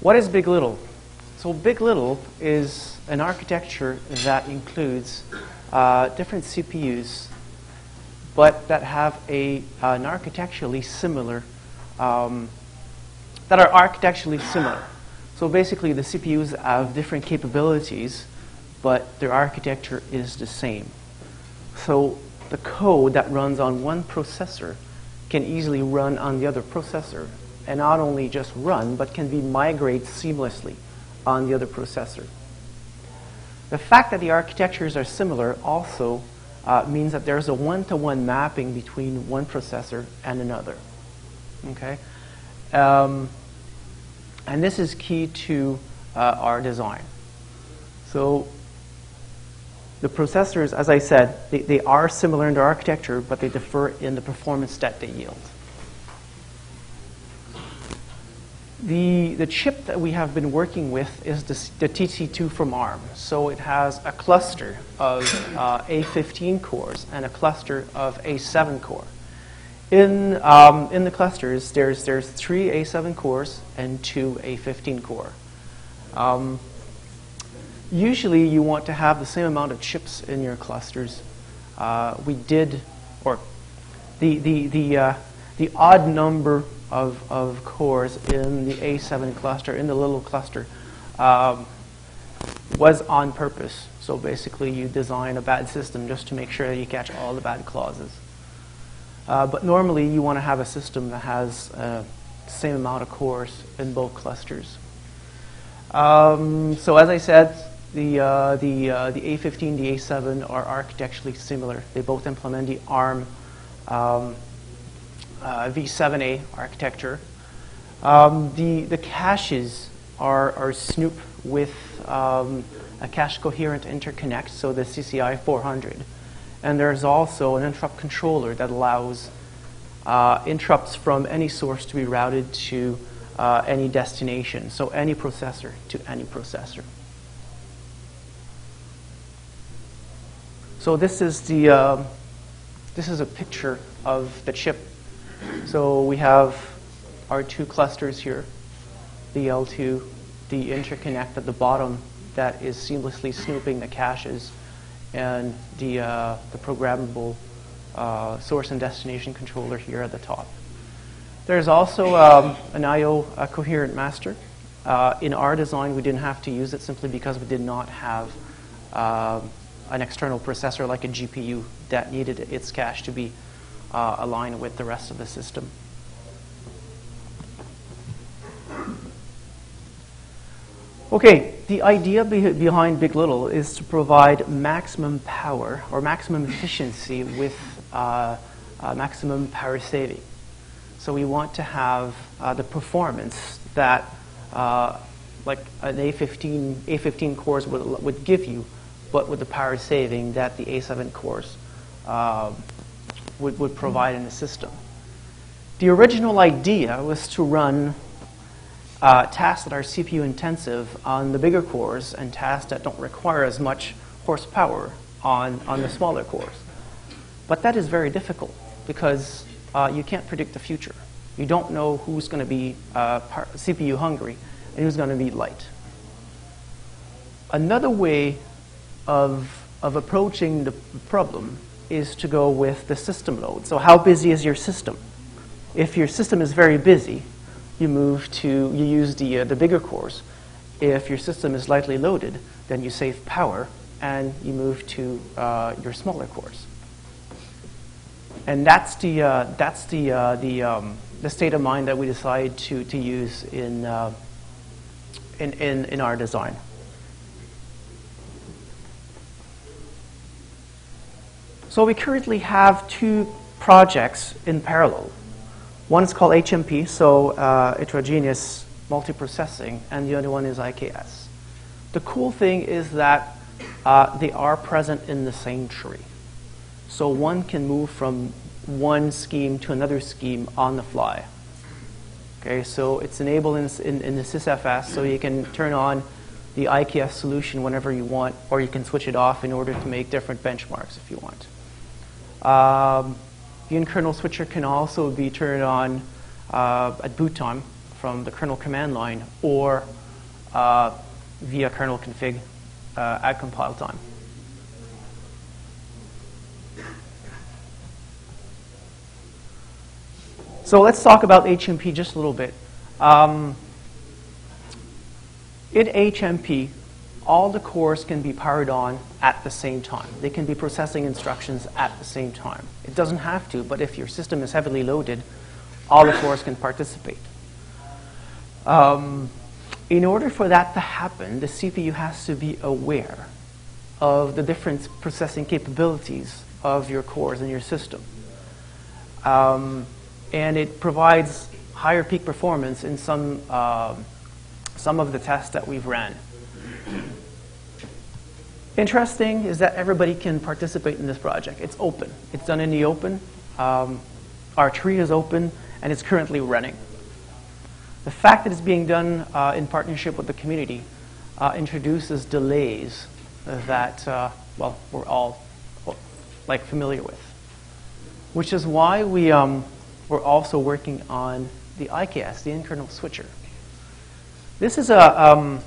What is big.LITTLE? So big.LITTLE is an architecture that includes different CPUs, but that have an architecturally similar, that are architecturally similar. So basically the CPUs have different capabilities, but their architecture is the same. So the code that runs on one processor can easily run on the other processor, and not only just run, but can be migrated seamlessly on the other processor. The fact that the architectures are similar also means that there's a one-to-one mapping between one processor and another. Okay? And this is key to our design. So the processors, as I said, they are similar in their architecture, but they differ in the performance that they yield. The chip that we have been working with is the TC2 from ARM. So it has a cluster of A15 cores and a cluster of A7 core. In the clusters, there's 3 A7 cores and 2 A15 core. Usually, you want to have the same amount of chips in your clusters. The odd number of cores in the A7 cluster, in the little cluster, was on purpose. So basically, you design a bad system just to make sure that you catch all the bad clauses. But normally, you want to have a system that has the same amount of cores in both clusters. So as I said, the A15, the A7 are architecturally similar. They both implement the ARM V7A architecture. The caches are Snoop with a cache coherent interconnect, so the CCI 400. And there's also an interrupt controller that allows interrupts from any source to be routed to any destination, so any processor to any processor. So this is a picture of the chip. So we have our 2 clusters here, the L2, the interconnect at the bottom that is seamlessly snooping the caches, and the programmable source and destination controller here at the top. There's also an I/O coherent master. In our design, we didn't have to use it simply because we did not have an external processor like a GPU that needed its cache to be aligned with the rest of the system. Okay, the idea behind big.LITTLE is to provide maximum power or maximum efficiency with maximum power saving. So we want to have the performance that like an A15 cores would give you, but with the power saving that the A7 cores would provide in the system. The original idea was to run tasks that are CPU intensive on the bigger cores and tasks that don't require as much horsepower on the smaller cores. But that is very difficult because you can't predict the future. You don't know who's going to be CPU hungry and who's going to be light. Another way of approaching the problem is to go with the system load. So how busy is your system? If your system is very busy, you use the bigger cores. If your system is lightly loaded, then you save power and you move to your smaller cores. And that's the state of mind that we decided to use in our design. So we currently have 2 projects in parallel. One is called HMP, so heterogeneous multiprocessing, and the other one is IKS. The cool thing is that they are present in the same tree. So one can move from one scheme to another scheme on the fly. Okay, so it's enabled in the SysFS, so you can turn on the IKS solution whenever you want, or you can switch it off in order to make different benchmarks if you want. The in-kernel switcher can also be turned on at boot time from the kernel command line or via kernel config at compile time. So let's talk about HMP just a little bit. In HMP, all the cores can be powered on at the same time. They can be processing instructions at the same time. It doesn't have to, but if your system is heavily loaded, all the cores can participate. In order for that to happen, the CPU has to be aware of the different processing capabilities of your cores in your system. And it provides higher peak performance in some of the tests that we've ran. Interesting is that everybody can participate in this project. It's open. It's done in the open. Our tree is open, and it's currently running. The fact that it's being done in partnership with the community introduces delays that, well, we're all like familiar with, which is why we're also working on the IKS, the in-kernel switcher. This is a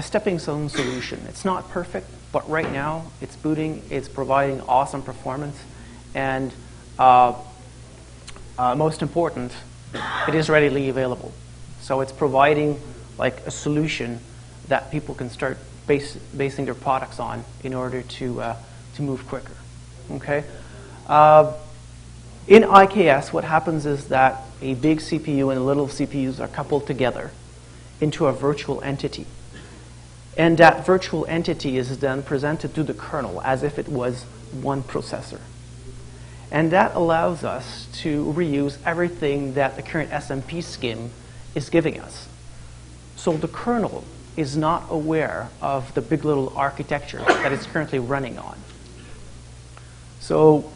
stepping stone solution. It's not perfect, but right now it's booting, it's providing awesome performance, and most important, it is readily available. So it's providing like a solution that people can start basing their products on in order to move quicker. Okay. In IKS, what happens is that a big CPU and a little CPUs are coupled together into a virtual entity. And that virtual entity is then presented to the kernel as if it was one processor. And that allows us to reuse everything that the current SMP scheme is giving us. So the kernel is not aware of the big.LITTLE architecture that it's currently running on. So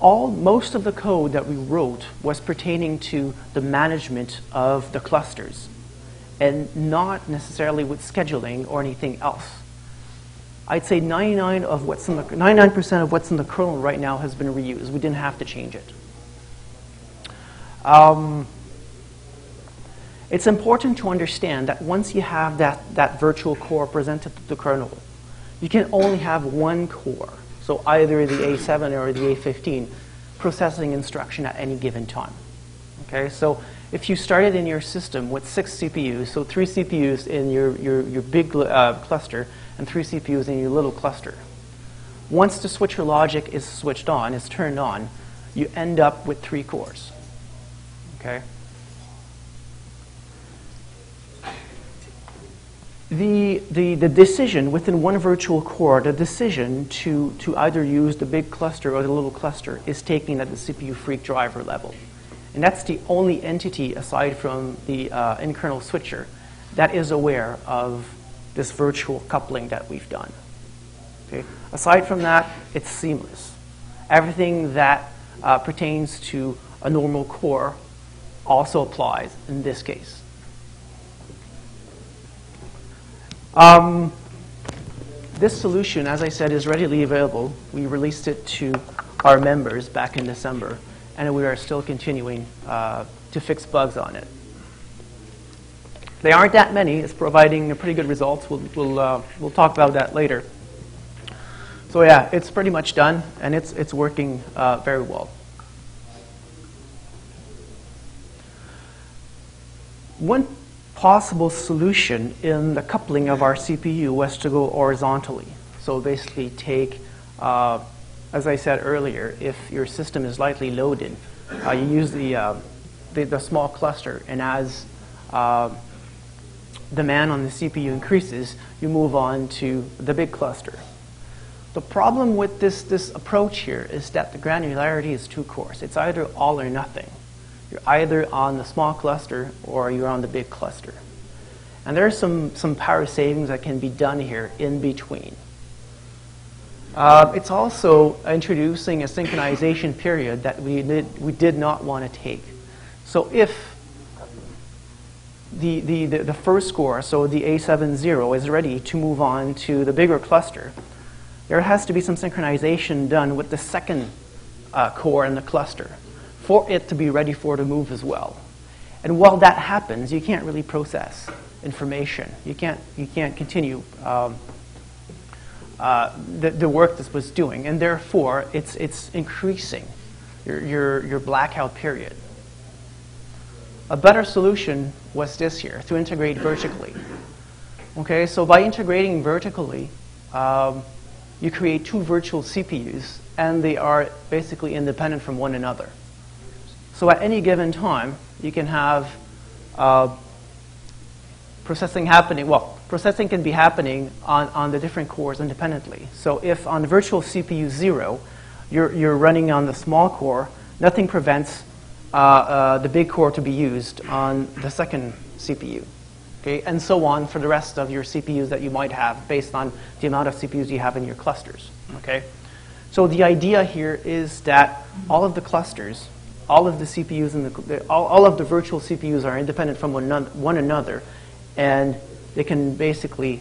most of the code that we wrote was pertaining to the management of the clusters and not necessarily with scheduling or anything else. I'd say 99% of what's in the kernel right now has been reused. We didn't have to change it. It's important to understand that once you have that virtual core presented to the kernel, you can only have one core. So either the A7 or the A15 processing instruction at any given time. Okay, so if you started in your system with 6 CPUs, so 3 CPUs in your big cluster and 3 CPUs in your little cluster, once the switcher logic is switched on, is turned on, you end up with 3 cores. Okay. The decision within one virtual core, the decision to either use the big cluster or the little cluster is taken at the CPUFreq driver level. And that's the only entity aside from the in-kernel switcher that is aware of this virtual coupling that we've done. Okay? Aside from that, it's seamless. Everything that pertains to a normal core also applies in this case. This solution, as I said, is readily available. We released it to our members back in December, and we are still continuing to fix bugs on it. They aren't that many. It's providing pretty good results. We'll talk about that later. So yeah, it's pretty much done, and it's working very well. One possible solution in the coupling of our CPU was to go horizontally. So basically take, as I said earlier, if your system is lightly loaded, you use the small cluster, and as demand on the CPU increases, you move on to the big cluster. The problem with this approach here is that the granularity is too coarse. It's either all or nothing. You're either on the small cluster or you're on the big cluster. And there's some power savings that can be done here in between. It's also introducing a synchronization period that we did not want to take. So if the first core, so the A70, is ready to move on to the bigger cluster, there has to be some synchronization done with the second core in the cluster for it to be ready for the move as well. And while that happens, you can't really process information. You can't continue the work this was doing, and therefore it's increasing your blackout period. A better solution was this here, to integrate vertically. Okay, so by integrating vertically, you create two virtual CPUs, and they are basically independent from one another. So at any given time, you can have processing happening. Well, processing can be happening on the different cores independently. So if on virtual CPU 0, you're running on the small core, nothing prevents the big core to be used on the second CPU. Okay? And so on for the rest of your CPUs that you might have based on the amount of CPUs you have in your clusters. Okay? So the idea here is that all of the clusters, all of the CPUs and all of the virtual CPUs are independent from one another, and they can basically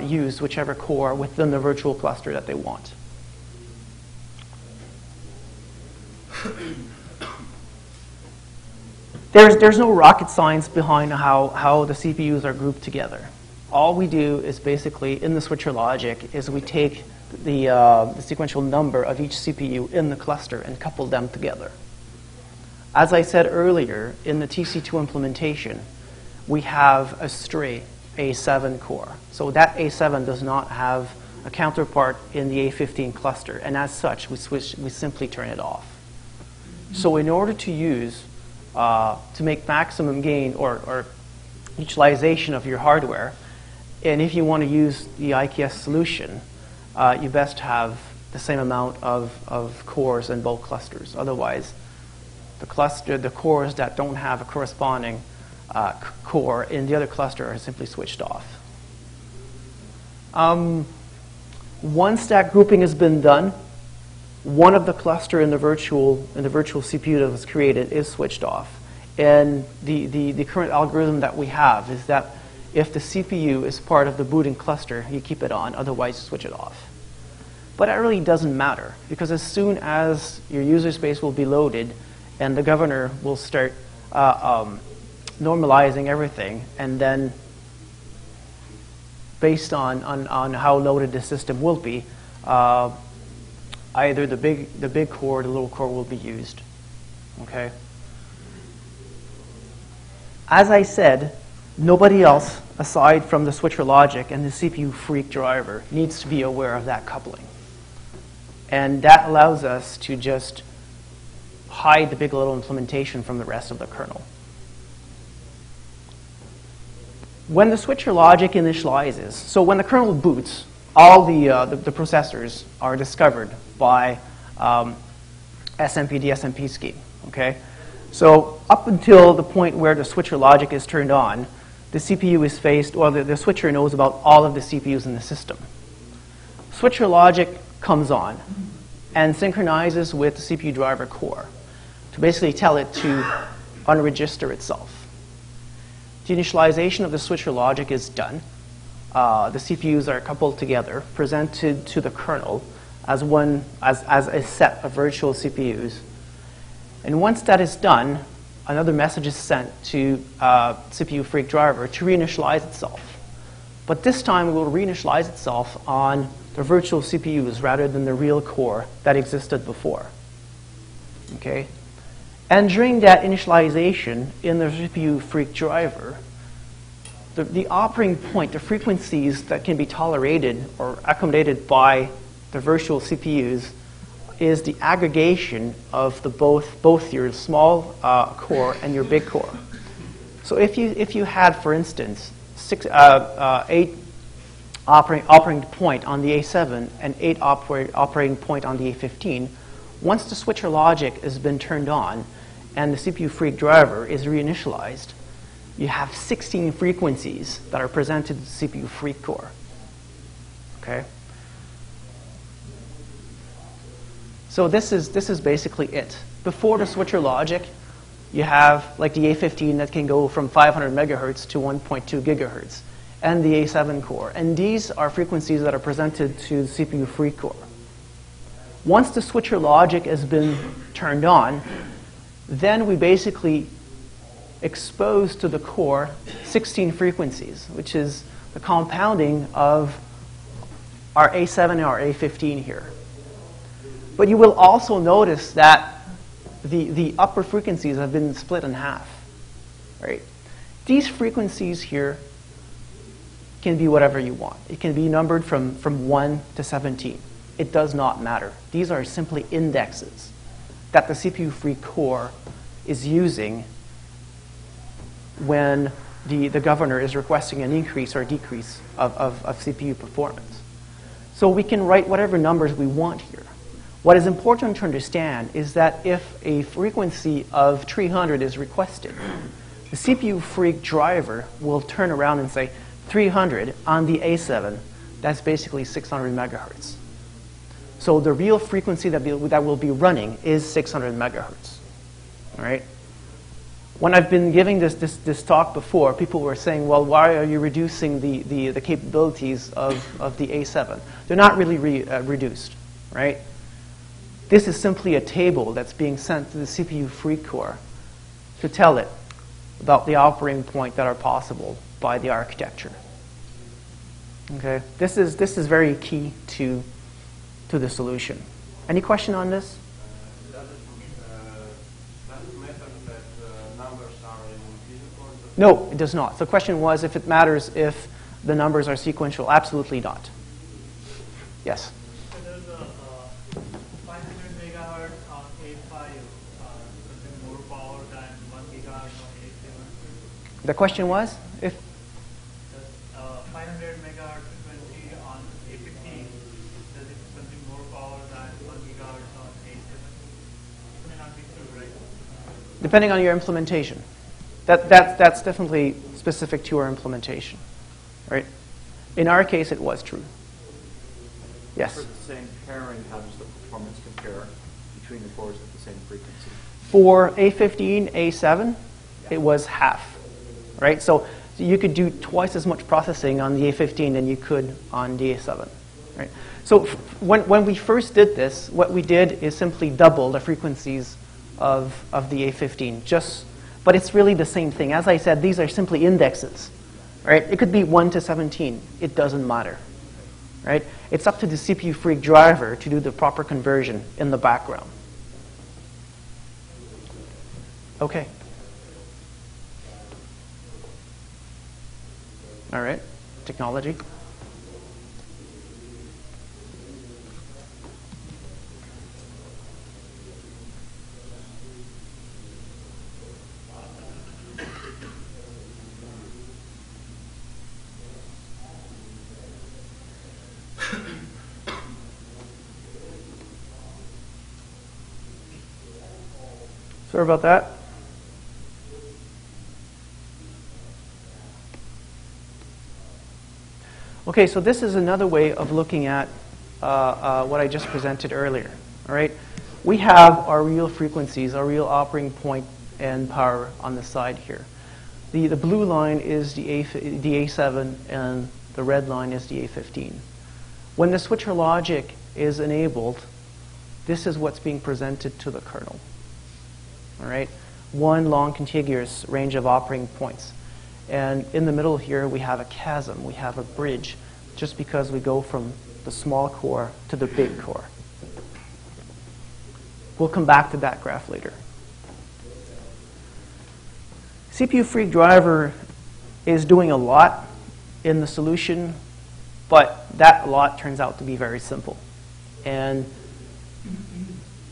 use whichever core within the virtual cluster that they want. There's no rocket science behind how the CPUs are grouped together. All we do is basically, in the switcher logic, is we take the sequential number of each CPU in the cluster and couple them together. As I said earlier, in the TC2 implementation, we have a stray A7 core. So that A7 does not have a counterpart in the A15 cluster, and as such, we simply turn it off. So in order to use, to make maximum gain or utilization of your hardware, and if you want to use the IKS solution, you best have the same amount of cores in both clusters. Otherwise, the cores that don't have a corresponding core in the other cluster are simply switched off. Once that grouping has been done, one of the cluster in the virtual CPU that was created is switched off. And the current algorithm that we have is that if the CPU is part of the booting cluster, you keep it on, otherwise you switch it off. But that really doesn't matter, because as soon as your user space will be loaded, and the governor will start normalizing everything, and then based on how loaded the system will be, either the big core or the little core will be used. Okay. As I said, nobody else aside from the switcher logic and the CPUFreq driver needs to be aware of that coupling, and that allows us to just hide the big.LITTLE implementation from the rest of the kernel. When the switcher logic initializes, so when the kernel boots, all the processors are discovered by the SMP scheme. Okay, so up until the point where the switcher logic is turned on, the CPU is faced, or the switcher knows about all of the CPUs in the system. Switcher logic comes on and synchronizes with the CPU driver core to basically tell it to unregister itself. The initialization of the switcher logic is done. The CPUs are coupled together, presented to the kernel as a set of virtual CPUs. And once that is done, another message is sent to CPUFreq driver to reinitialize itself. But this time, it will reinitialize itself on the virtual CPUs rather than the real core that existed before. Okay? And during that initialization in the CPUFreq driver, the operating point, the frequencies that can be tolerated or accommodated by the virtual CPUs is the aggregation of both your small core and your big core. So if you had, for instance, eight operating point on the A7 and eight operating point on the A15, once the switcher logic has been turned on and the CPUFreq driver is reinitialized, you have 16 frequencies that are presented to the CPUFreq core. Okay. So this is basically it. Before the switcher logic, you have like the A15 that can go from 500 megahertz to 1.2 gigahertz, and the A7 core. And these are frequencies that are presented to the CPUFreq core. Once the switcher logic has been turned on, then we basically exposed to the core 16 frequencies, which is the compounding of our A7 and our A15 here. But you will also notice that the upper frequencies have been split in half, right? These frequencies here can be whatever you want. It can be numbered from 1 to 17. It does not matter. These are simply indexes that the CPU-free core is using when the governor is requesting an increase or decrease of CPU performance. So we can write whatever numbers we want here. What is important to understand is that if a frequency of 300 is requested, the CPU-freq driver will turn around and say 300 on the A7. That's basically 600 megahertz. So the real frequency that will be running is 600 megahertz. All right? When I've been giving this talk before, people were saying, well, why are you reducing the capabilities of the A7? They're not really reduced, right? This is simply a table that's being sent to the CPU-freq core to tell it about the operating point that are possible by the architecture. Okay, this is very key to the solution. Any question on this? No, it does not. The question was if it matters if the numbers are sequential. Absolutely not. Yes? So there's a 500 megahertz on A5 more power than 1 gigahertz on A7. The question was if 500 megahertz frequency on A15, does it something more power than 1 gigahertz on A7? It may not be true, right? Depending on your implementation. That's definitely specific to our implementation, right? In our case, it was true. Yes? For the same pairing, how does the performance compare between the cores at the same frequency? For A15, A7, yeah. It was half, right? So you could do twice as much processing on the A15 than you could on the A7, right? So when we first did this, what we did is simply double the frequencies of the A15, but it's really the same thing. As I said, these are simply indexes, right? It could be 1 to 17. It doesn't matter, right? It's up to the CPU-freq driver to do the proper conversion in the background. Okay. All right, technology. Sorry about that. Okay, so this is another way of looking at what I just presented earlier. All right, we have our real frequencies, our real operating point and power on the side here. The blue line is the A7, and the red line is the A15. When the switcher logic is enabled, this is what's being presented to the kernel. All right, one long contiguous range of operating points. And in the middle here, we have a chasm, we have a bridge, just because we go from the small core to the big core. We'll come back to that graph later. CPU-freq driver is doing a lot in the solution, but that lot turns out to be very simple. And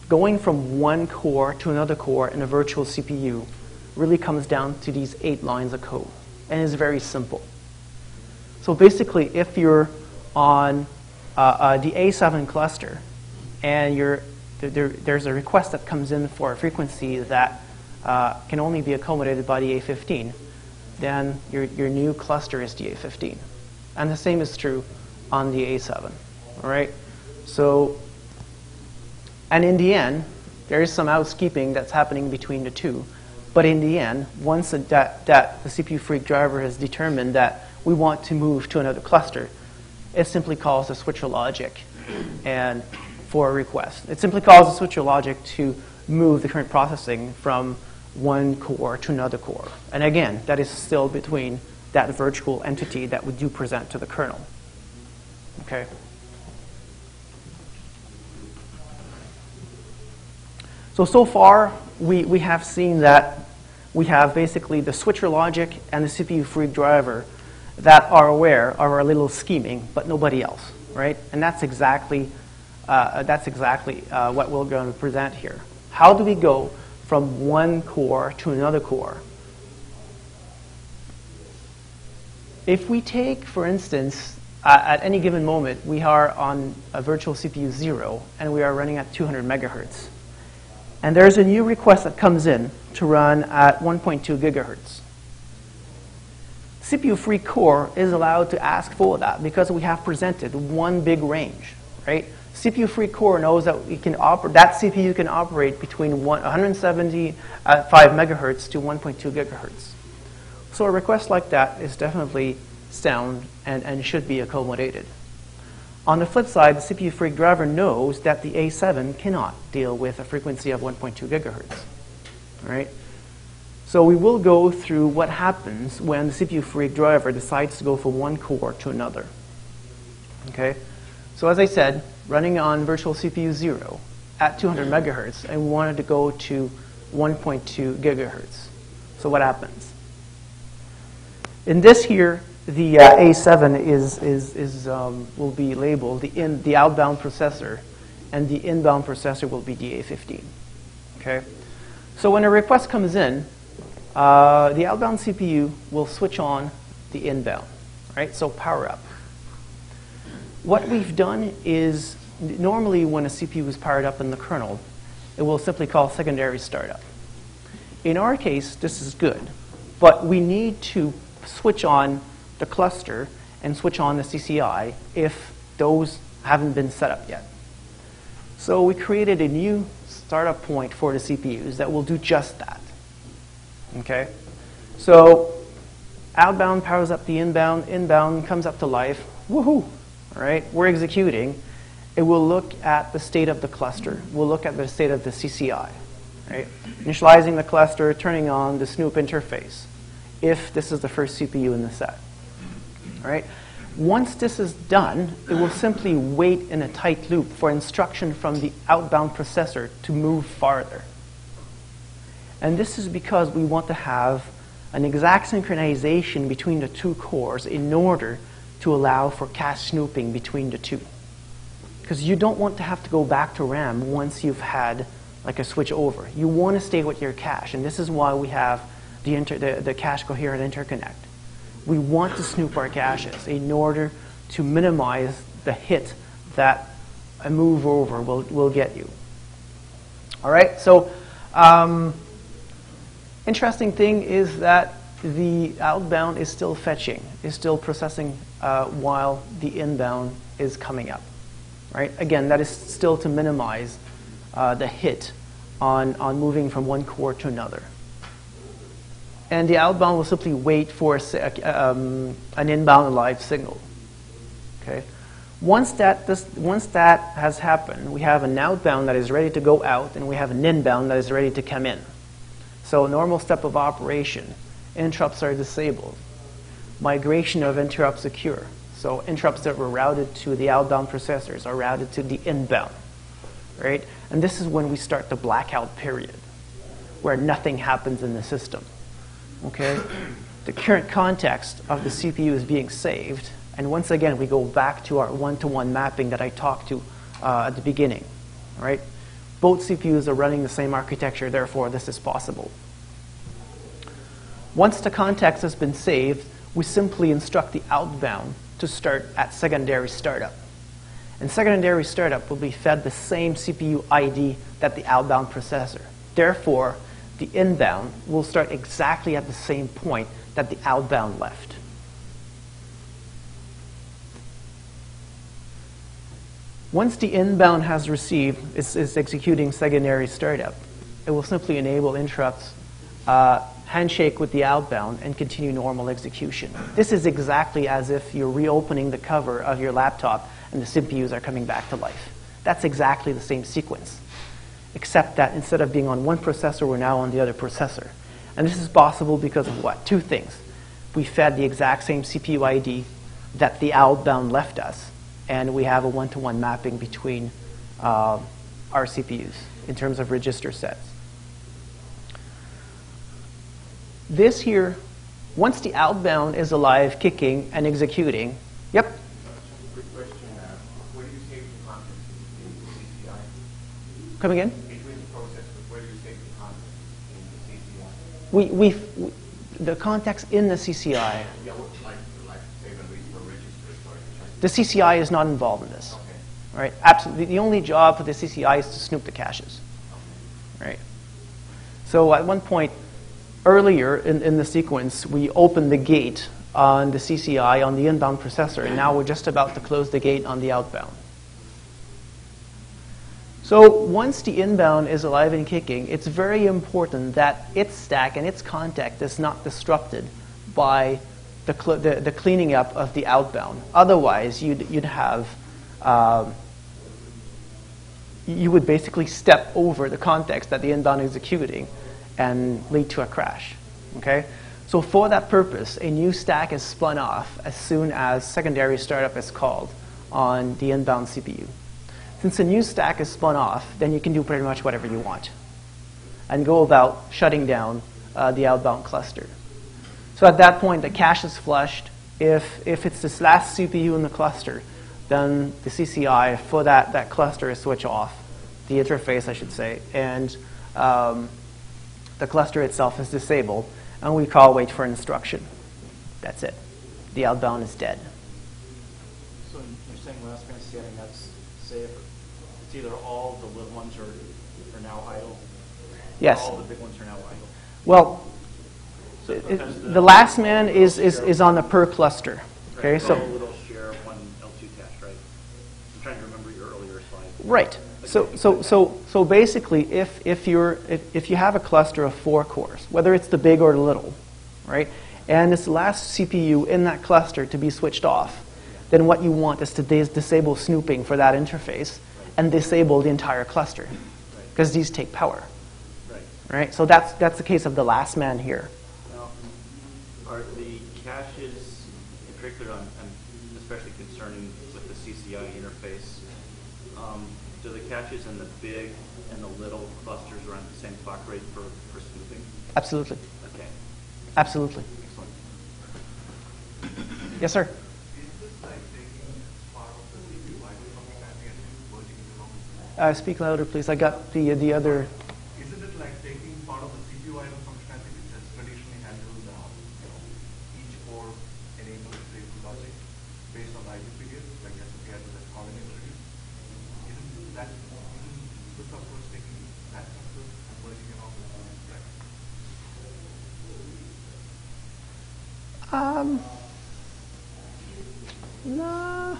going from one core to another core in a virtual CPU really comes down to these 8 lines of code, and is very simple. So basically, if you're on the A7 cluster, and there's a request that comes in for a frequency that can only be accommodated by the A15, then your new cluster is the A15. And the same is true on the A7, all right? So, and in the end, there is some housekeeping that's happening between the two. But in the end, once that the CPU-freq driver has determined that we want to move to another cluster, it simply calls the switcher logic and for a request. It simply calls the switcher logic to move the current processing from one core to another core. And again, that is still between that virtual entity that we do present to the kernel. Okay. So far, we have seen that we have basically the switcher logic and the CPU-freq driver that are aware of our little scheming, but nobody else, right? And that's exactly what we're going to present here. How do we go from one core to another core? If we take, for instance, at any given moment, we are on a virtual CPU 0, and we are running at 200 megahertz. And there's a new request that comes in to run at 1.2 gigahertz. CPU-freq core is allowed to ask for that because we have presented one big range, right? CPU-freq core knows that we can that CPU can operate between 175 megahertz to 1.2 gigahertz. So a request like that is definitely sound and should be accommodated. On the flip side, the CPU-freq driver knows that the A7 cannot deal with a frequency of 1.2 gigahertz, right? So we will go through what happens when the CPU-freq driver decides to go from one core to another, okay? So as I said, running on virtual CPU 0 at 200 megahertz, and we wanted to go to 1.2 gigahertz. So what happens? In this here, the A7 will be labeled the outbound processor, and the inbound processor will be the A15. Okay? So when a request comes in, the outbound CPU will switch on the inbound. Right? So power up. What we've done is, normally when a CPU is powered up in the kernel, it will simply call secondary startup. In our case, this is good, but we need to switch on the cluster and switch on the CCI if those haven't been set up yet. So we created a new startup point for the CPUs that will do just that. Okay? So outbound powers up the inbound, inbound comes up to life. Woohoo! All right? We're executing. It will look at the state of the cluster. We'll look at the state of the CCI. Right? Initializing the cluster, turning on the Snoop interface if this is the first CPU in the set. All right? Once this is done, it will simply wait in a tight loop for instruction from the outbound processor to move farther. And this is because we want to have an exact synchronization between the two cores in order to allow for cache snooping between the two. Because you don't want to have to go back to RAM once you've had like a switch over. You want to stay with your cache, and this is why we have the cache coherent interconnect. We want to snoop our caches in order to minimize the hit that a move over will get you. All right, so interesting thing is that the outbound is still fetching, is still processing while the inbound is coming up. Right? Again, that is still to minimize the hit on moving from one core to another. And the outbound will simply wait for an inbound live signal. Okay. Once that has happened, we have an outbound that is ready to go out, and we have an inbound that is ready to come in. So normal step of operation, interrupts are disabled. Migration of interrupts secure. So interrupts that were routed to the outbound processors are routed to the inbound. Right? And this is when we start the blackout period, where nothing happens in the system. Okay, the current context of the CPU is being saved, and once again we go back to our one-to-one mapping that I talked to at the beginning. All right, both CPUs are running the same architecture, therefore this is possible. Once the context has been saved, we simply instruct the outbound to start at secondary startup, and secondary startup will be fed the same CPU ID that the outbound processor. Therefore, the inbound will start exactly at the same point that the outbound left. Once the inbound has received, it's executing secondary startup, it will simply enable interrupts, handshake with the outbound, and continue normal execution. This is exactly as if you're reopening the cover of your laptop and the CPUs are coming back to life. That's exactly the same sequence. except that instead of being on one processor, we're now on the other processor. And this is possible because of what? Two things. We fed the exact same CPU ID that the outbound left us, and we have a one-to-one mapping between our CPUs in terms of register sets. This here, once the outbound is alive, kicking, and executing, yep? Quick question. Where do you save the content in the CCI? Come again? Between the processors, where do you save the content in the CCI? The context in the CCI. Yeah, like save and read for registers. The CCI is not involved in this. Okay. All right? Absolutely. The only job for the CCI is to snoop the caches. Okay. Right? So at one point, earlier in the sequence, we opened the gate on the CCI on the inbound processor, and now we're just about to close the gate on the outbound. So once the inbound is alive and kicking, it's very important that its stack and its context is not disrupted by the cleaning up of the outbound. Otherwise, you'd have you would basically step over the context that the inbound is executing and lead to a crash. Okay? So for that purpose, a new stack is spun off as soon as secondary startup is called on the inbound CPU. Since a new stack is spun off, then you can do pretty much whatever you want and go about shutting down the outbound cluster. So at that point, the cache is flushed. If it's this last CPU in the cluster, then the CCI for that cluster is switched off, the interface, I should say, and the cluster itself is disabled, and we call wait for instruction. That's it. The outbound is dead. So you're saying last time scanning, that's safe. It's either all the little ones are now idle. Yes. All the big ones are now idle. Well, so the last man is on the per cluster. Okay, right. So little share one L2 cache, right? I'm trying to remember your earlier slide. Right. So basically, if you have a cluster of 4 cores, whether it's the big or the little, right, and it's the last CPU in that cluster to be switched off, then what you want is to disable snooping for that interface and disable the entire cluster, because these take power, right? So that's the case of the last man here. Now, are the caches, in particular, I'm especially concerned with the CCI interface. Do the caches in the big and the little clusters run the same clock rate for snooping? Absolutely. Okay. Absolutely. Excellent. Yes, sir? Is this like taking part of the CPU library from the time and merging it along with the speak louder, please. I got the other. Isn't it like taking part of the CPU item functionality which has traditionally handled each core enables the logic based on the IP period, like SMP has a combination? Nah,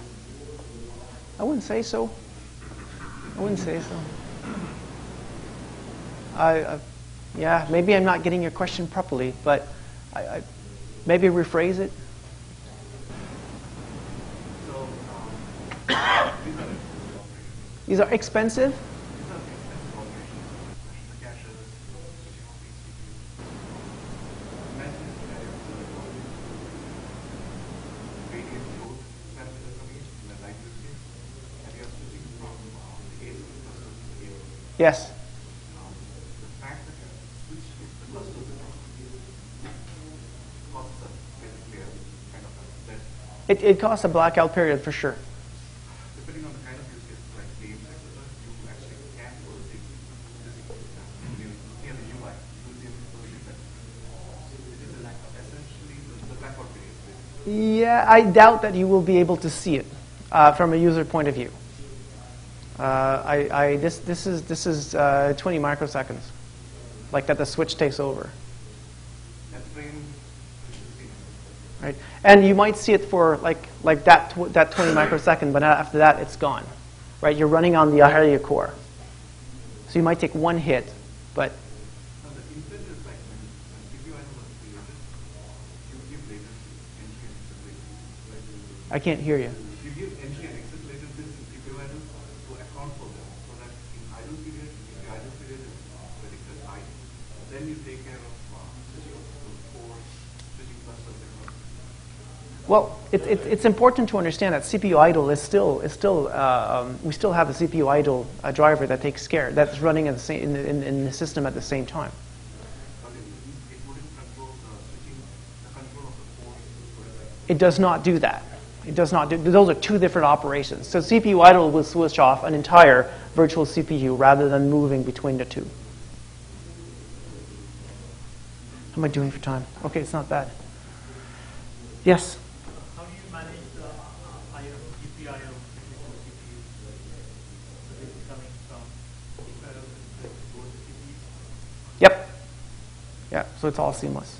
I wouldn't say so. I wouldn't say so. Yeah, maybe I'm not getting your question properly, but I maybe rephrase it. These are expensive? Yes. It costs a blackout period for sure. Yeah, I doubt that you will be able to see it from a user point of view. This is 20 microseconds, like that the switch takes over. Right, and you might see it for like that 20 microsecond, but after that it's gone. Right, you're running on the Ahalia core, so you might take one hit, but. I can't hear you. You give entry and exit latencies in CPU idle to account for them, so that in idle period, if the idle Well, it's important to understand that CPU idle is still have the CPU idle driver that takes care that's running at the same, in the system at the same time. It does not do that. It does not do. Those are two different operations. So CPU idle will switch off an entire virtual CPU rather than moving between the two. How am I doing for time? Okay, it's not bad. Yes. How do you manage the GPIO coming from CPU? Yep. Yeah. So it's all seamless.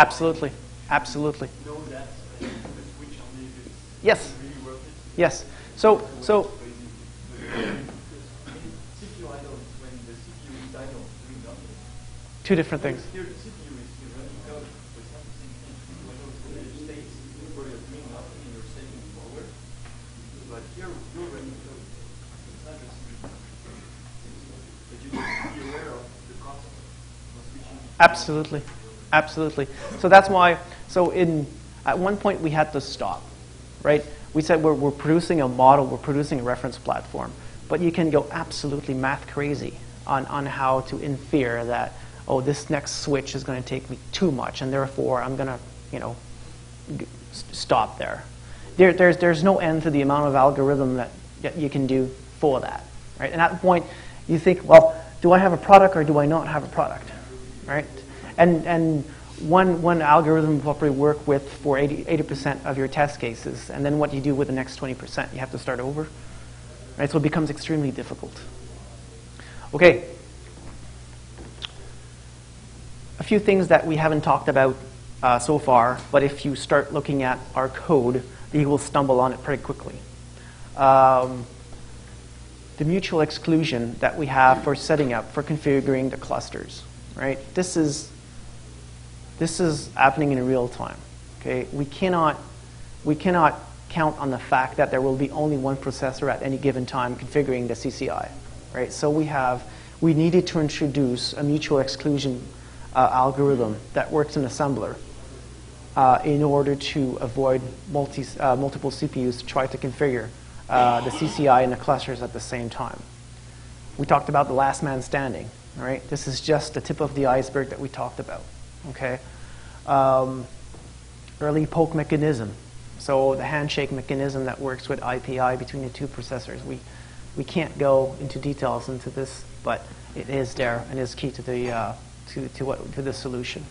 Absolutely, absolutely. Yes. Yes. So. Two different things. Absolutely. Absolutely. So that's why, so in, at one point we had to stop, right? We said we're producing a model, we're producing a reference platform. But you can go absolutely math crazy on how to infer that, oh, this next switch is going to take me too much, and therefore I'm going to, you know, stop there. There's no end to the amount of algorithm that you can do for that, right? And at that point, you think, well, do I have a product or do I not have a product, right? And one algorithm will probably work with for 80% of your test cases. And then what do you do with the next 20%? You have to start over. Right? So it becomes extremely difficult. OK. A few things that we haven't talked about so far, but if you start looking at our code, you will stumble on it pretty quickly. The mutual exclusion that we have for setting up, for configuring the clusters. Right? This is happening in real time. Okay, we cannot count on the fact that there will be only one processor at any given time configuring the CCI, right? So we needed to introduce a mutual exclusion algorithm that works in assembler in order to avoid multiple CPUs to try to configure the CCI and the clusters at the same time. We talked about the last man standing, right? This is just the tip of the iceberg that we talked about. Okay, early poke mechanism, so the handshake mechanism that works with IPI between the two processors. We can't go into details into this, but it is there and is key to the to the solution.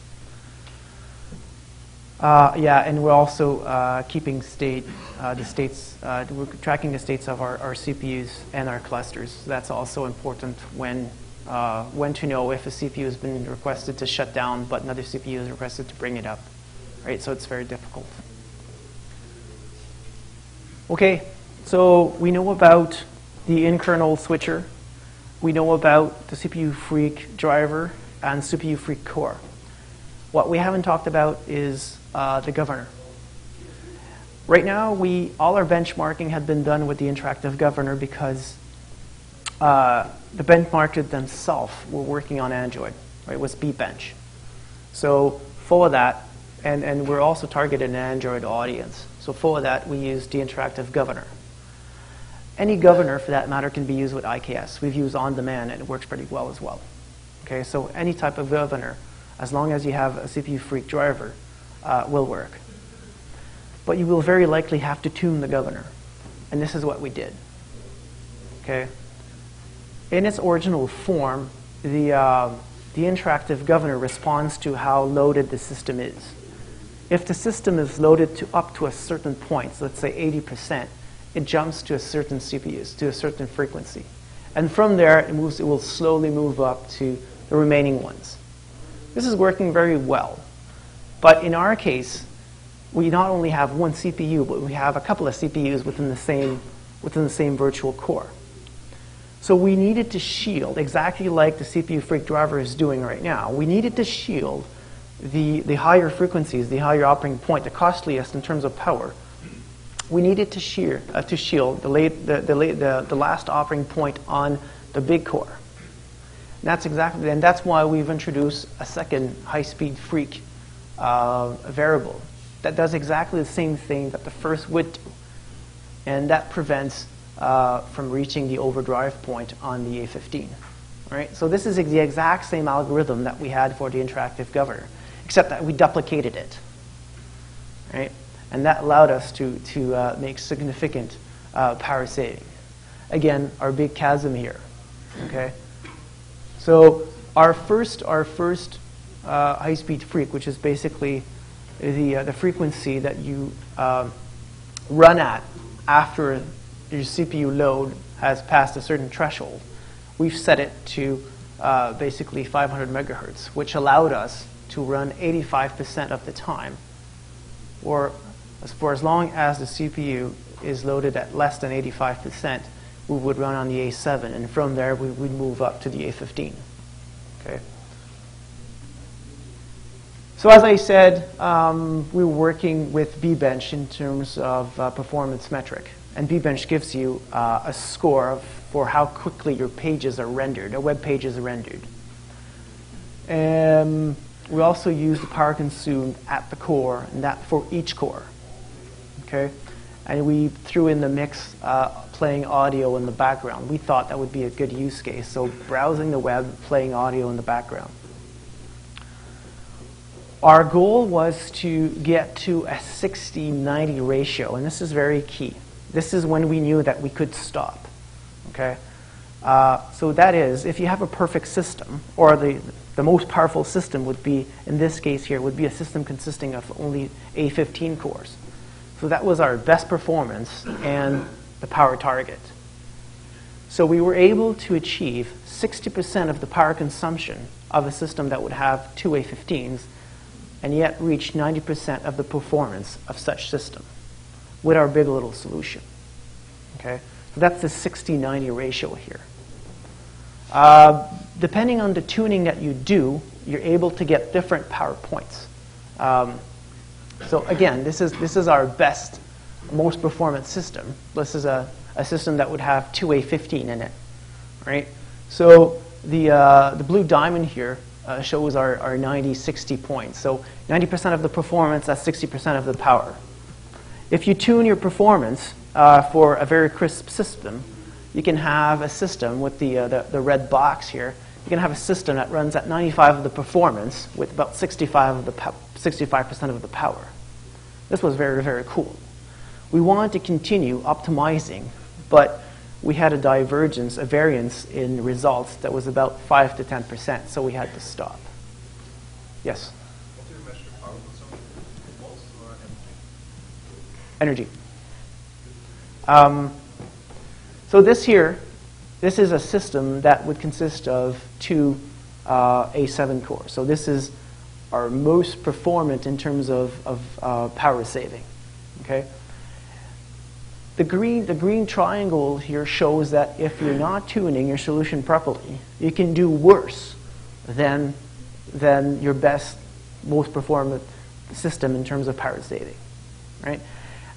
Yeah, and we're also keeping state the states. We're tracking the states of our CPUs and our clusters. That's also important when to know if a CPU has been requested to shut down, but another CPU is requested to bring it up, right? So it's very difficult. Okay, so we know about the in-kernel switcher. We know about the CPUFreq driver and CPUFreq core. What we haven't talked about is the governor. Right now, all our benchmarking had been done with the interactive governor because the benchmarkers themselves were working on Android, right? It was Bbench. So for that, and we're also targeting an Android audience. So for that, we used the interactive governor. Any governor, for that matter, can be used with IKS. We've used on-demand, and it works pretty well as well. Okay, so any type of governor, as long as you have a CPUFreq driver, will work. But you will very likely have to tune the governor, and this is what we did. Okay. In its original form, the interactive governor responds to how loaded the system is. If the system is loaded to up to a certain point, so let's say 80%, it jumps to a certain CPU, to a certain frequency. And from there, it will slowly move up to the remaining ones. This is working very well. But in our case, we not only have one CPU, but we have a couple of CPUs within the same virtual core. So we needed to shield, exactly like the CPUFreq driver is doing right now, we needed to shield the higher frequencies, the higher operating point, the costliest in terms of power, we needed to shield the last operating point on the big core. And that's why we've introduced a second high-speed freq variable that does exactly the same thing that the first would do, and that prevents from reaching the overdrive point on the A15. Right? So this is the exact same algorithm that we had for the interactive governor, except that we duplicated it. Right? And that allowed us to make significant power saving. Again, our big chasm here. Okay? So our first high-speed freq, which is basically the frequency that you run at after your CPU load has passed a certain threshold, we've set it to basically 500 megahertz, which allowed us to run 85% of the time, or for as long as the CPU is loaded at less than 85%, we would run on the A7, and from there we would move up to the A15. Okay. So as I said, we were working with Bbench in terms of performance metric, and Bbench gives you a score for how quickly your pages are rendered, or web pages are rendered. We also use the power consumed at the core, and that for each core. Okay? And we threw in the mix playing audio in the background. We thought that would be a good use case, so browsing the web, playing audio in the background. Our goal was to get to a 60-90 ratio, and this is very key. This is when we knew that we could stop. Okay? So that is, if you have a perfect system, or the most powerful system would be, in this case here, would be a system consisting of only A15 cores. So that was our best performance and the power target. So we were able to achieve 60% of the power consumption of a system that would have two A15s, and yet reach 90% of the performance of such system with our big.LITTLE solution. Okay? So that's the 60-90 ratio here. Depending on the tuning that you do, you're able to get different power points. So again, this is our best, most performance system. This is a system that would have two A15 in it, right? So the blue diamond here shows our 90-60 points. So 90% of the performance, that's 60% of the power. If you tune your performance for a very crisp system, you can have a system with the red box here. You can have a system that runs at 95% of the performance with about 65% of the power. This was very, very cool. We wanted to continue optimizing, but we had a divergence, a variance in results that was about 5 to 10%, so we had to stop. Yes? What do you measure power consumption? Volts or energy? Energy. So this is a system that would consist of two A7 cores. So this is our most performant in terms of power saving. Okay? The green triangle here shows that if you're not tuning your solution properly, you can do worse than your best, most performant system in terms of power saving, right?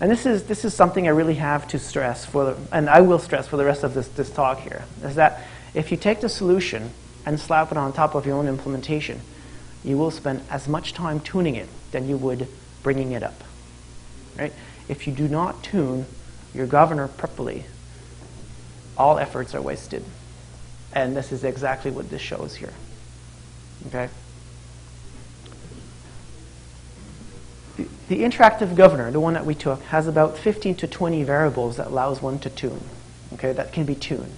And this is something I really have to stress and I will stress for the rest of this talk here, is that if you take the solution and slap it on top of your own implementation, you will spend as much time tuning it than you would bringing it up, right? If you do not tune your governor properly, all efforts are wasted. And this is exactly what this shows here. Okay? The interactive governor, the one that we took, has about 15 to 20 variables that allows one to tune, okay, that can be tuned.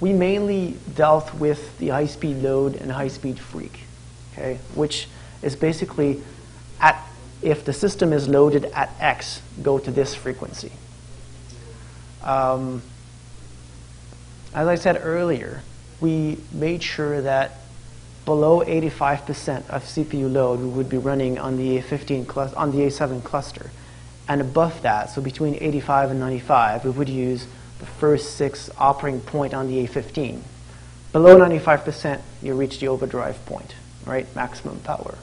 We mainly dealt with the high-speed load and high-speed freq, okay, which is basically if the system is loaded at X, go to this frequency. As I said earlier, we made sure that below 85% of CPU load we would be running on the A7 cluster, and above that, so between 85 and 95, we would use the first 6 operating point on the A15. Below 95%, you reach the overdrive point. right? Maximum power.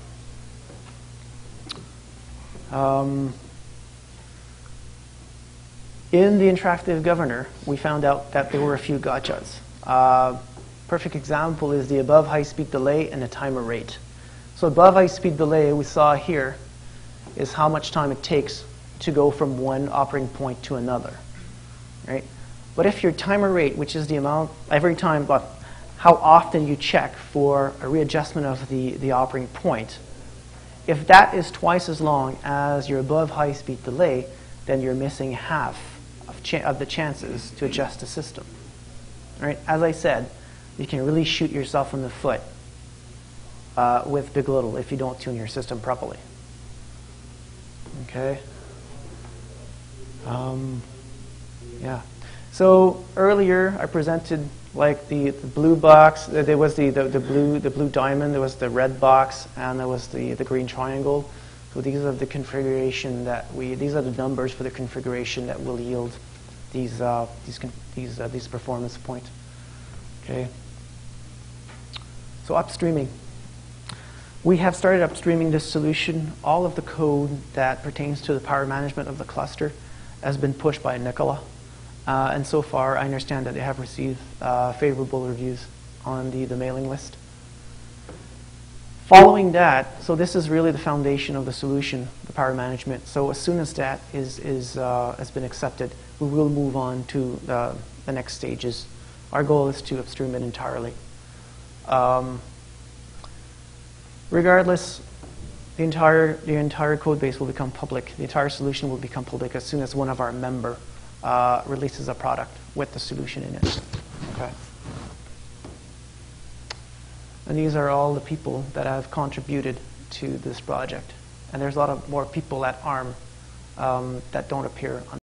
In the interactive governor, we found out that there were a few gotchas. Perfect example is the above high-speed delay and the timer rate. So above high-speed delay we saw here is how much time it takes to go from one operating point to another, right? But if your timer rate, which is the amount every time, but how often you check for a readjustment of the operating point, if that is twice as long as your above high-speed delay, then you're missing half of the chances to adjust the system. Right? As I said, you can really shoot yourself in the foot with big.LITTLE if you don't tune your system properly. Okay. Yeah. So earlier I presented like the blue box. There was the blue diamond. There was the red box, and there was the green triangle. So these are the configuration that these are the numbers for the configuration that will yield these performance points. Okay. So upstreaming. We have started upstreaming this solution. All of the code that pertains to the power management of the cluster has been pushed by Nikola. And so far, I understand that they have received favorable reviews on the mailing list. Following that, so this is really the foundation of the solution, the power management. So as soon as that has been accepted, we will move on to the next stages. Our goal is to upstream it entirely. Regardless, the entire code base will become public. The entire solution will become public as soon as one of our member releases a product with the solution in it. Okay. And these are all the people that have contributed to this project. And there's a lot of more people at ARM that don't appear on